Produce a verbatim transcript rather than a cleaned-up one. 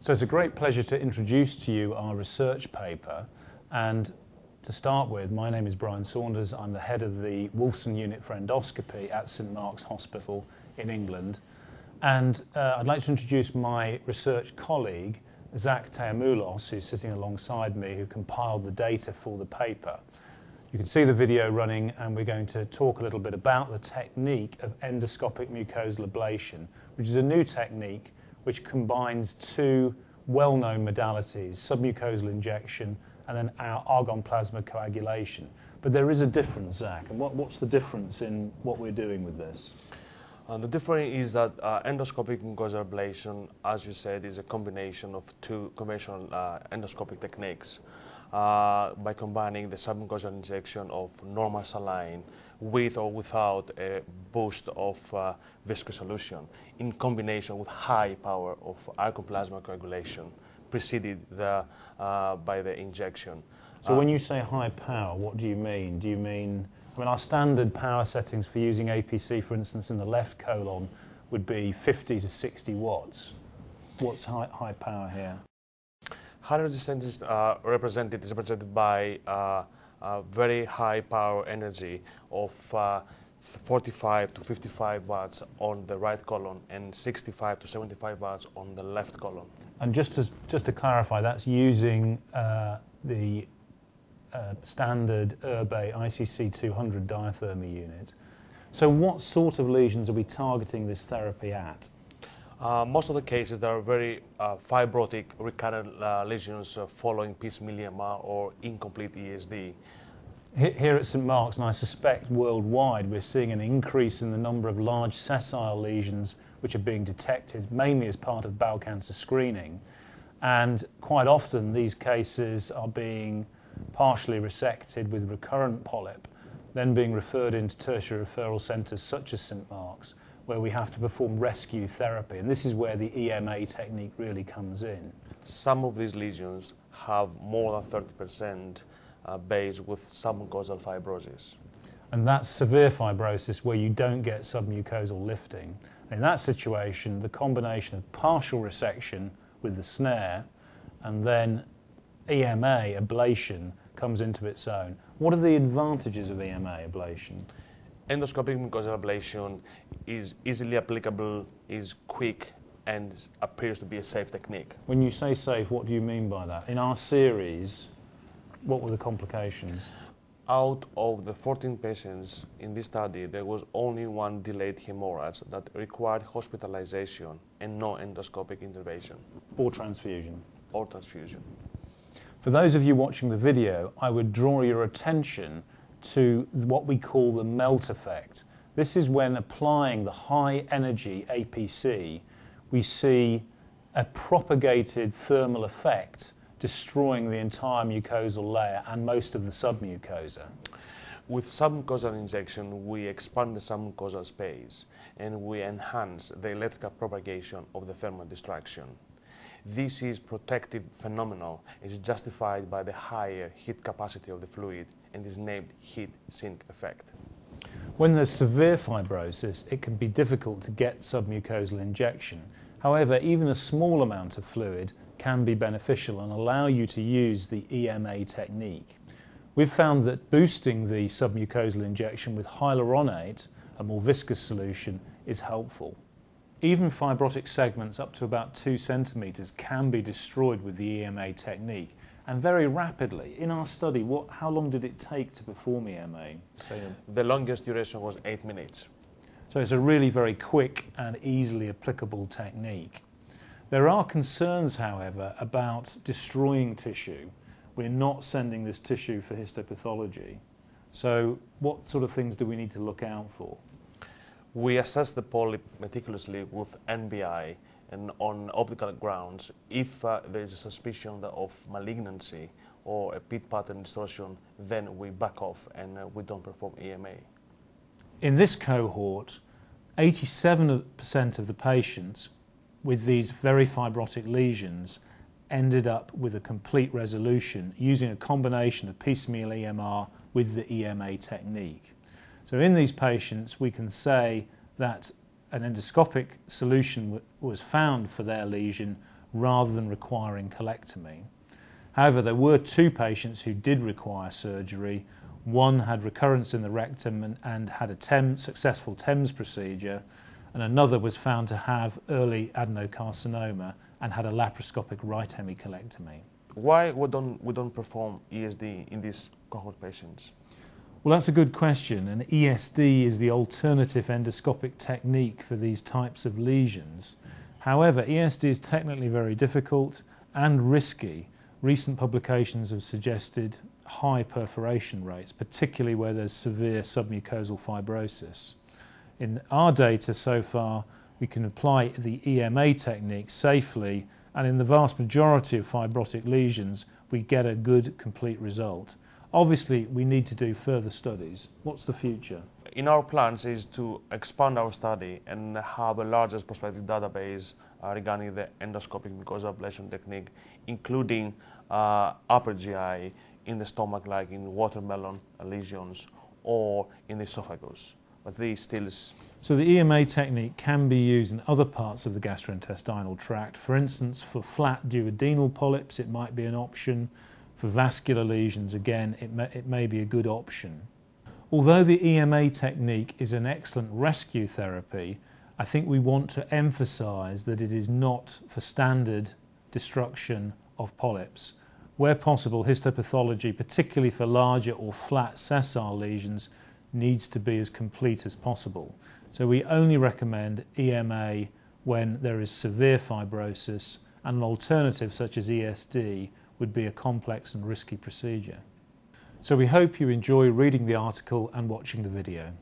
So it's a great pleasure to introduce to you our research paper. And to start with, my name is Brian Saunders. I'm the head of the Wolfson Unit for Endoscopy at Saint Mark's Hospital in England. And uh, I'd like to introduce my research colleague, Zach Tsiamoulos, who's sitting alongside me, who compiled the data for the paper. You can see the video running, and we're going to talk a little bit about the technique of endoscopic mucosal ablation, which is a new technique which combines two well-known modalities, submucosal injection and then our argon plasma coagulation. But there is a difference, Zach, and what, what's the difference in what we're doing with this? Uh, the difference is that uh, endoscopic mucosal ablation, as you said, is a combination of two conventional uh, endoscopic techniques uh, by combining the submucosal injection of normal saline with or without a boost of uh, viscous solution in combination with high power of argon plasma coagulation preceded the, uh, by the injection. So um, when you say high power, what do you mean? Do you mean, I mean, our standard power settings for using A P C, for instance, in the left colon would be fifty to sixty watts. What's high, high power here? High resistance is uh, represented, is represented by uh, Uh, very high power energy of uh, forty-five to fifty-five watts on the right colon and sixty-five to seventy-five watts on the left colon. And just to, just to clarify, that's using uh, the uh, standard Erbe I C C two hundred diathermy unit. So what sort of lesions are we targeting this therapy at? Uh, most of the cases, there are very uh, fibrotic recurrent uh, lesions uh, following piecemeal E M R or incomplete E S D. Here at Saint Mark's, and I suspect worldwide, we're seeing an increase in the number of large sessile lesions which are being detected, mainly as part of bowel cancer screening. And quite often, these cases are being partially resected with recurrent polyp, then being referred into tertiary referral centres such as Saint Mark's, where we have to perform rescue therapy, and this is where the E M A technique really comes in. Some of these lesions have more than thirty percent uh, base with submucosal fibrosis. And that's severe fibrosis where you don't get submucosal lifting. In that situation, the combination of partial resection with the snare and then E M A ablation comes into its own. What are the advantages of E M A ablation? Endoscopic mucosal ablation is easily applicable, is quick, and appears to be a safe technique. When you say safe, what do you mean by that? In our series, what were the complications? Out of the fourteen patients in this study, there was only one delayed hemorrhage that required hospitalization and no endoscopic intervention. Or transfusion. Or transfusion. For those of you watching the video, I would draw your attention to what we call the melt effect. This is when applying the high energy A P C, we see a propagated thermal effect destroying the entire mucosal layer and most of the submucosa. With submucosal injection, we expand the submucosal space and we enhance the electrical propagation of the thermal destruction. This is protective phenomenon. It is justified by the higher heat capacity of the fluid and is named heat sink effect. When there's severe fibrosis, it can be difficult to get submucosal injection. However, even a small amount of fluid can be beneficial and allow you to use the E M A technique. We've found that boosting the submucosal injection with hyaluronate, a more viscous solution, is helpful. Even fibrotic segments up to about two centimetres can be destroyed with the E M A technique, and very rapidly. In our study, what, how long did it take to perform E M A? So, the longest duration was eight minutes. So it's a really very quick and easily applicable technique. There are concerns, however, about destroying tissue. We're not sending this tissue for histopathology. So what sort of things do we need to look out for? We assess the polyp meticulously with N B I and on optical grounds. If uh, there is a suspicion of malignancy or a pit pattern distortion, then we back off and uh, we don't perform E M A. In this cohort, eighty-seven percent of the patients with these very fibrotic lesions ended up with a complete resolution using a combination of piecemeal E M R with the E M A technique. So in these patients, we can say that an endoscopic solution was found for their lesion rather than requiring colectomy. However, there were two patients who did require surgery. One had recurrence in the rectum and, and had a TEM, successful TEMS procedure, and another was found to have early adenocarcinoma and had a laparoscopic right hemicolectomy. Why we don't, we don't perform E S D in these cohort patients? Well, that's a good question, and E S D is the alternative endoscopic technique for these types of lesions. However, E S D is technically very difficult and risky. Recent publications have suggested high perforation rates, particularly where there's severe submucosal fibrosis. In our data so far, we can apply the E M A technique safely, and in the vast majority of fibrotic lesions, we get a good, complete result. Obviously, we need to do further studies. What's the future? In our plans is to expand our study and have a larger prospective database uh, regarding the endoscopic mucosal ablation technique, including uh, upper G I in the stomach, like in watermelon lesions or in the esophagus. But these still is... So the E M A technique can be used in other parts of the gastrointestinal tract. For instance, for flat duodenal polyps, it might be an option. For vascular lesions, again, it may, it may be a good option. Although the E M A technique is an excellent rescue therapy, I think we want to emphasise that it is not for standard destruction of polyps. Where possible, histopathology, particularly for larger or flat sessile lesions, needs to be as complete as possible. So we only recommend E M A when there is severe fibrosis, and an alternative such as E S D would be a complex and risky procedure. So we hope you enjoy reading the article and watching the video.